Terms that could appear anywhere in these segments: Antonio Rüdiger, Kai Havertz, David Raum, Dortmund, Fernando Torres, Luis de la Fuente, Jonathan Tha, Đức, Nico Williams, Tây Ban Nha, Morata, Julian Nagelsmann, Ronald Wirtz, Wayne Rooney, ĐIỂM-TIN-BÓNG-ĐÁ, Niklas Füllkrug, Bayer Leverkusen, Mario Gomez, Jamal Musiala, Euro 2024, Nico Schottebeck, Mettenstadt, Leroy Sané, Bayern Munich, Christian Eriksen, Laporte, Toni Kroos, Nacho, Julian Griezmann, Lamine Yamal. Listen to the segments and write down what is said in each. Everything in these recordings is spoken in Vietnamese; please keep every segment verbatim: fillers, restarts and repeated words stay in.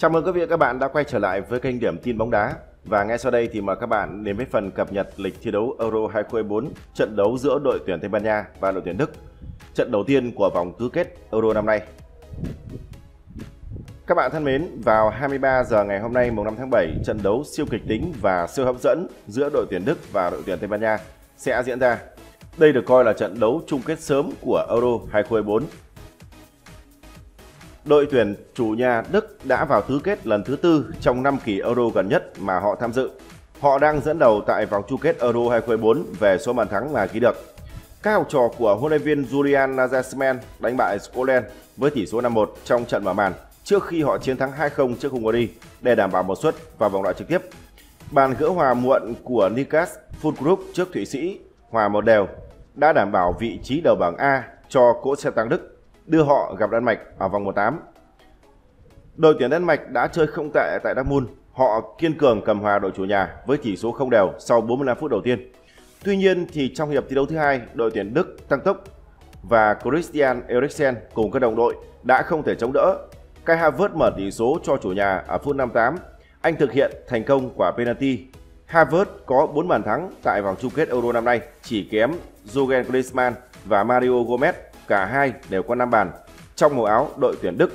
Chào mừng quý vị và các bạn đã quay trở lại với kênh Điểm tin bóng đá. Và ngay sau đây thì mời các bạn đến với phần cập nhật lịch thi đấu Euro hai không hai bốn, trận đấu giữa đội tuyển Tây Ban Nha và đội tuyển Đức, trận đầu tiên của vòng tứ kết Euro năm nay. Các bạn thân mến, vào hai mươi ba giờ ngày hôm nay mùng năm tháng bảy, trận đấu siêu kịch tính và siêu hấp dẫn giữa đội tuyển Đức và đội tuyển Tây Ban Nha sẽ diễn ra. Đây được coi là trận đấu chung kết sớm của Euro hai không hai bốn. Đội tuyển chủ nhà Đức đã vào tứ kết lần thứ tư trong năm kỳ Euro gần nhất mà họ tham dự. Họ đang dẫn đầu tại vòng chung kết Euro hai không hai bốn về số bàn thắng là ghi được. Các học trò của huấn luyện viên Julian Nagelsmann đánh bại Scotland với tỷ số năm một trong trận mở màn trước khi họ chiến thắng hai không trước Hungary để đảm bảo một suất vào vòng loại trực tiếp. Bàn gỡ hòa muộn của Niklas Füllkrug trước Thụy Sĩ hòa một đều đã đảm bảo vị trí đầu bảng A cho cỗ xe tăng Đức, đưa họ gặp Đan Mạch ở vòng một phần tám. Đội tuyển Đan Mạch đã chơi không tệ tại Dortmund, họ kiên cường cầm hòa đội chủ nhà với tỷ số không đều sau bốn mươi lăm phút đầu tiên. Tuy nhiên thì trong hiệp thi đấu thứ hai, đội tuyển Đức tăng tốc và Christian Eriksen cùng các đồng đội đã không thể chống đỡ. Kai Havertz mở tỷ số cho chủ nhà ở phút năm mươi tám. Anh thực hiện thành công quả penalty. Havertz có bốn bàn thắng tại vòng chung kết Euro năm nay, chỉ kém Julian Griezmann và Mario Gomez. Cả hai đều có năm bàn trong màu áo đội tuyển Đức.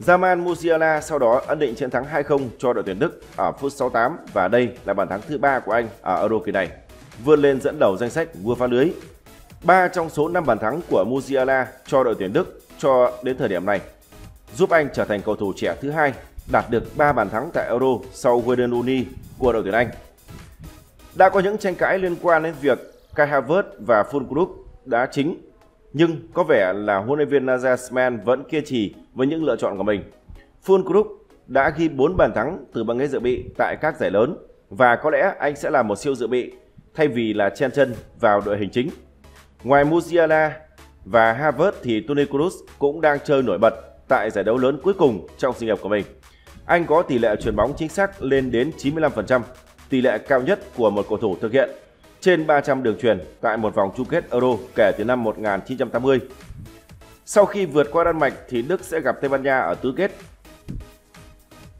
Jamal Musiala sau đó ấn định chiến thắng hai không cho đội tuyển Đức ở phút sáu mươi tám và đây là bàn thắng thứ ba của anh ở Euro kỳ này, vươn lên dẫn đầu danh sách vua phá lưới. Ba trong số năm bàn thắng của Musiala cho đội tuyển Đức cho đến thời điểm này giúp anh trở thành cầu thủ trẻ thứ hai đạt được ba bàn thắng tại Euro sau Wayne Rooney của đội tuyển Anh. Đã có những tranh cãi liên quan đến việc Kai Havertz và Füllkrug đá chính, nhưng có vẻ là huấn luyện viên Nagelsmann vẫn kiên trì với những lựa chọn của mình. Füllkrug đã ghi bốn bàn thắng từ băng ghế dự bị tại các giải lớn và có lẽ anh sẽ là một siêu dự bị thay vì là chen chân vào đội hình chính. Ngoài Musiala và Havertz thì Toni Kroos cũng đang chơi nổi bật tại giải đấu lớn cuối cùng trong sự nghiệp của mình. Anh có tỷ lệ chuyền bóng chính xác lên đến chín mươi lăm phần trăm, tỷ lệ cao nhất của một cầu thủ thực hiện trên ba trăm đường chuyền tại một vòng chung kết Euro kể từ năm một nghìn chín trăm tám mươi. Sau khi vượt qua Đan Mạch thì Đức sẽ gặp Tây Ban Nha ở tứ kết.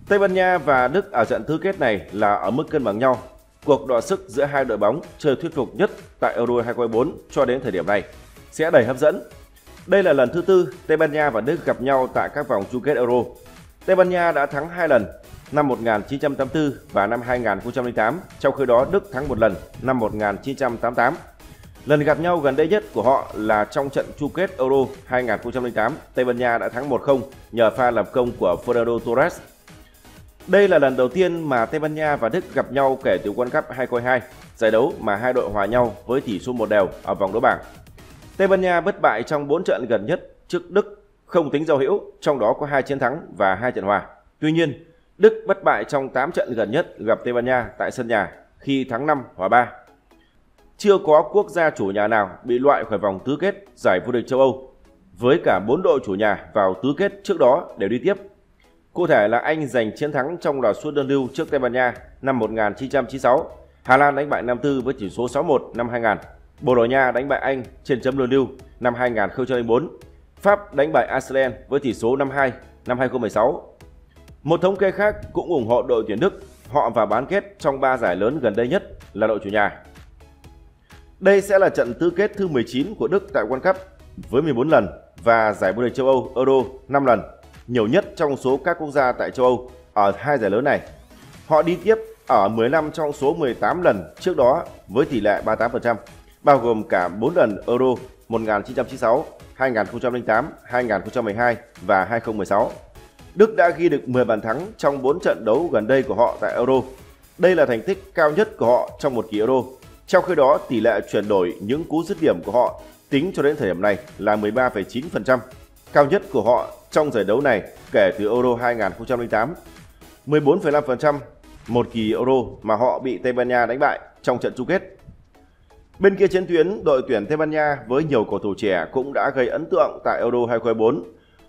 Tây Ban Nha và Đức ở trận tứ kết này là ở mức cân bằng nhau. Cuộc đọ sức giữa hai đội bóng chơi thuyết phục nhất tại Euro hai không hai bốn cho đến thời điểm này sẽ đầy hấp dẫn. Đây là lần thứ tư Tây Ban Nha và Đức gặp nhau tại các vòng chung kết Euro. Tây Ban Nha đã thắng hai lần, năm một nghìn chín trăm tám mươi tư và năm hai nghìn không trăm lẻ tám, trong khi đó Đức thắng một lần năm một nghìn chín trăm tám mươi tám. Lần gặp nhau gần đây nhất của họ là trong trận chung kết Euro hai nghìn không trăm lẻ tám, Tây Ban Nha đã thắng một không nhờ pha lập công của Fernando Torres. Đây là lần đầu tiên mà Tây Ban Nha và Đức gặp nhau kể từ World Cup hai không hai hai, giải đấu mà hai đội hòa nhau với tỷ số một đều ở vòng đấu bảng. Tây Ban Nha bất bại trong bốn trận gần nhất trước Đức, không tính giao hữu, trong đó có hai chiến thắng và hai trận hòa. Tuy nhiên, Đức bất bại trong tám trận gần nhất gặp Tây Ban Nha tại sân nhà khi thắng năm hòa ba. Chưa có quốc gia chủ nhà nào bị loại khỏi vòng tứ kết giải vô địch châu Âu, với cả bốn đội chủ nhà vào tứ kết trước đó đều đi tiếp. Cụ thể là Anh giành chiến thắng trong loạt sút đơn lưu trước Tây Ban Nha năm một nghìn chín trăm chín mươi sáu, Hà Lan đánh bại Nam Tư với tỷ số sáu một năm hai không không không, Bồ Đào Nha đánh bại Anh trên chấm đơn lưu năm hai nghìn không trăm lẻ bốn, Pháp đánh bại Iceland với tỷ số năm hai năm hai nghìn không trăm mười sáu. Một thống kê khác cũng ủng hộ đội tuyển Đức, họ vào bán kết trong ba giải lớn gần đây nhất là đội chủ nhà. Đây sẽ là trận tứ kết thứ mười chín của Đức tại World Cup với mười bốn lần và giải vô địch châu Âu Euro năm lần, nhiều nhất trong số các quốc gia tại châu Âu ở hai giải lớn này. Họ đi tiếp ở mười lăm trong số mười tám lần trước đó với tỷ lệ ba mươi tám phần trăm, bao gồm cả bốn lần Euro một nghìn chín trăm chín mươi sáu, hai nghìn không trăm lẻ tám, hai nghìn không trăm mười hai và hai nghìn không trăm mười sáu. Đức đã ghi được mười bàn thắng trong bốn trận đấu gần đây của họ tại Euro. Đây là thành tích cao nhất của họ trong một kỳ Euro. Trong khi đó, tỷ lệ chuyển đổi những cú dứt điểm của họ tính cho đến thời điểm này là mười ba phẩy chín phần trăm, cao nhất của họ trong giải đấu này kể từ Euro hai nghìn không trăm lẻ tám. mười bốn phẩy năm phần trăm một kỳ Euro mà họ bị Tây Ban Nha đánh bại trong trận chung kết. Bên kia chiến tuyến, đội tuyển Tây Ban Nha với nhiều cầu thủ trẻ cũng đã gây ấn tượng tại Euro hai không hai bốn.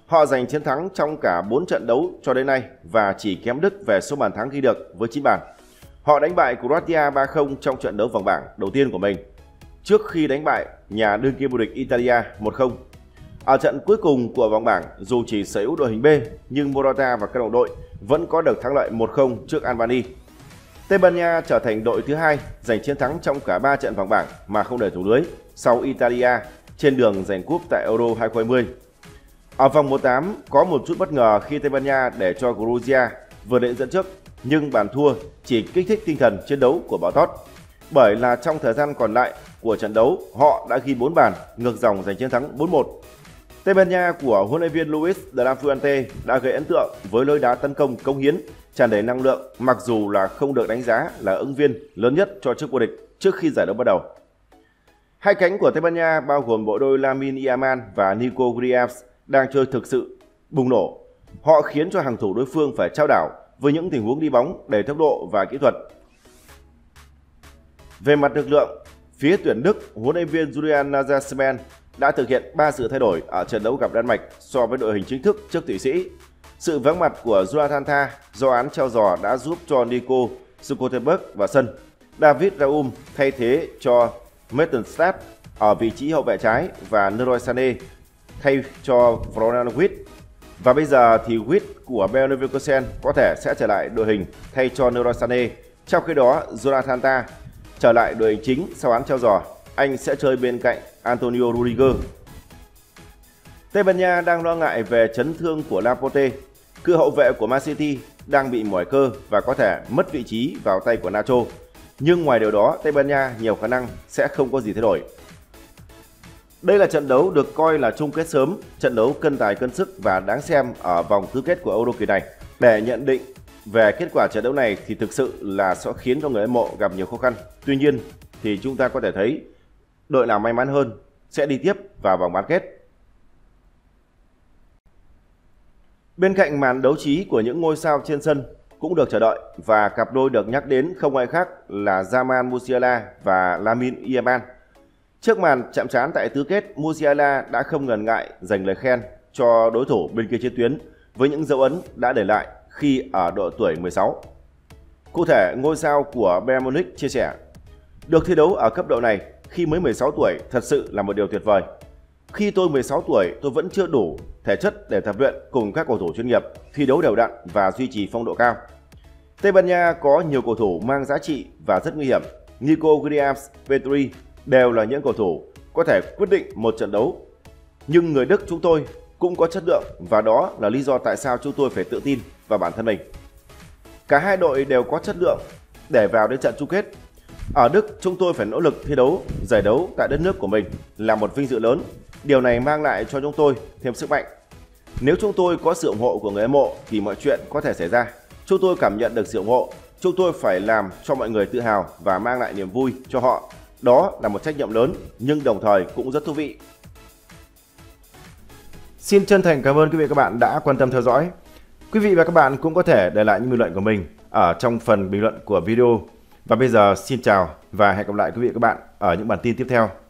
Họ giành chiến thắng trong cả bốn trận đấu cho đến nay và chỉ kém Đức về số bàn thắng ghi được với chín bàn. Họ đánh bại Croatia ba không trong trận đấu vòng bảng đầu tiên của mình, trước khi đánh bại nhà đương kim vô địch Italia một không. Ở trận cuối cùng của vòng bảng, dù chỉ sở hữu đội hình B nhưng Morata và các đồng đội vẫn có được thắng lợi một không trước Albania. Tây Ban Nha trở thành đội thứ hai giành chiến thắng trong cả ba trận vòng bảng mà không để thủng lưới sau Italia trên đường giành cúp tại Euro hai không hai không. Ở vòng một phần tám có một chút bất ngờ khi Tây Ban Nha để cho Georgia vượt lên dẫn trước, nhưng bàn thua chỉ kích thích tinh thần chiến đấu của bọn Tót, bởi là trong thời gian còn lại của trận đấu họ đã ghi bốn bàn ngược dòng giành chiến thắng bốn một. Tây Ban Nha của huấn luyện viên Luis de la Fuente đã gây ấn tượng với lối đá tấn công cống hiến, tràn đầy năng lượng, mặc dù là không được đánh giá là ứng viên lớn nhất cho chức vô địch trước khi giải đấu bắt đầu. Hai cánh của Tây Ban Nha bao gồm bộ đôi Lamine Yamal và Nico Williams đang chơi thực sự bùng nổ. Họ khiến cho hàng thủ đối phương phải trao đảo với những tình huống đi bóng đầy tốc độ và kỹ thuật. Về mặt lực lượng, phía tuyển Đức, huấn luyện viên Julian Nagelsmann đã thực hiện ba sự thay đổi ở trận đấu gặp Đan Mạch so với đội hình chính thức trước Thụy Sĩ. Sự vắng mặt của Jonathan Tha do án treo giò đã giúp cho Nico Schottebeck vào sân. David Raum thay thế cho Mettenstadt ở vị trí hậu vệ trái và Leroy Sané thay cho Ronald Wirtz. Và bây giờ thì Wirtz của Bayer Leverkusen có thể sẽ trở lại đội hình thay cho Leroy Sané. Trong khi đó, Jonathan Tha trở lại đội hình chính sau án treo giò. Anh sẽ chơi bên cạnh Antonio Rüdiger. Tây Ban Nha đang lo ngại về chấn thương của Laporte. Cựu hậu vệ của Man City đang bị mỏi cơ và có thể mất vị trí vào tay của Nacho. Nhưng ngoài điều đó, Tây Ban Nha nhiều khả năng sẽ không có gì thay đổi. Đây là trận đấu được coi là chung kết sớm, trận đấu cân tài cân sức và đáng xem ở vòng tứ kết của Euro kỳ này. Để nhận định về kết quả trận đấu này thì thực sự là sẽ khiến cho người hâm mộ gặp nhiều khó khăn. Tuy nhiên thì chúng ta có thể thấy đội nào may mắn hơn sẽ đi tiếp vào vòng bán kết. Bên cạnh màn đấu trí của những ngôi sao trên sân cũng được chờ đợi, và cặp đôi được nhắc đến không ai khác là Jamal Musiala và Lamine Yamal. Trước màn chạm trán tại tứ kết, Musiala đã không ngần ngại dành lời khen cho đối thủ bên kia chiến tuyến với những dấu ấn đã để lại khi ở độ tuổi mười sáu. Cụ thể, ngôi sao của Bayern Munich chia sẻ: "Được thi đấu ở cấp độ này khi mới mười sáu tuổi thật sự là một điều tuyệt vời. Khi tôi mười sáu tuổi, tôi vẫn chưa đủ thể chất để tập luyện cùng các cầu thủ chuyên nghiệp, thi đấu đều đặn và duy trì phong độ cao." Tây Ban Nha có nhiều cầu thủ mang giá trị và rất nguy hiểm. Nico Williams, Petri đều là những cầu thủ có thể quyết định một trận đấu. Nhưng người Đức chúng tôi cũng có chất lượng, và đó là lý do tại sao chúng tôi phải tự tin vào bản thân mình. Cả hai đội đều có chất lượng để vào đến trận chung kết. Ở Đức, chúng tôi phải nỗ lực thi đấu, giải đấu tại đất nước của mình là một vinh dự lớn. Điều này mang lại cho chúng tôi thêm sức mạnh. Nếu chúng tôi có sự ủng hộ của người hâm mộ thì mọi chuyện có thể xảy ra. Chúng tôi cảm nhận được sự ủng hộ. Chúng tôi phải làm cho mọi người tự hào và mang lại niềm vui cho họ. Đó là một trách nhiệm lớn nhưng đồng thời cũng rất thú vị. Xin chân thành cảm ơn quý vị và các bạn đã quan tâm theo dõi. Quý vị và các bạn cũng có thể để lại những bình luận của mình ở trong phần bình luận của video. Và bây giờ xin chào và hẹn gặp lại quý vị và các bạn ở những bản tin tiếp theo.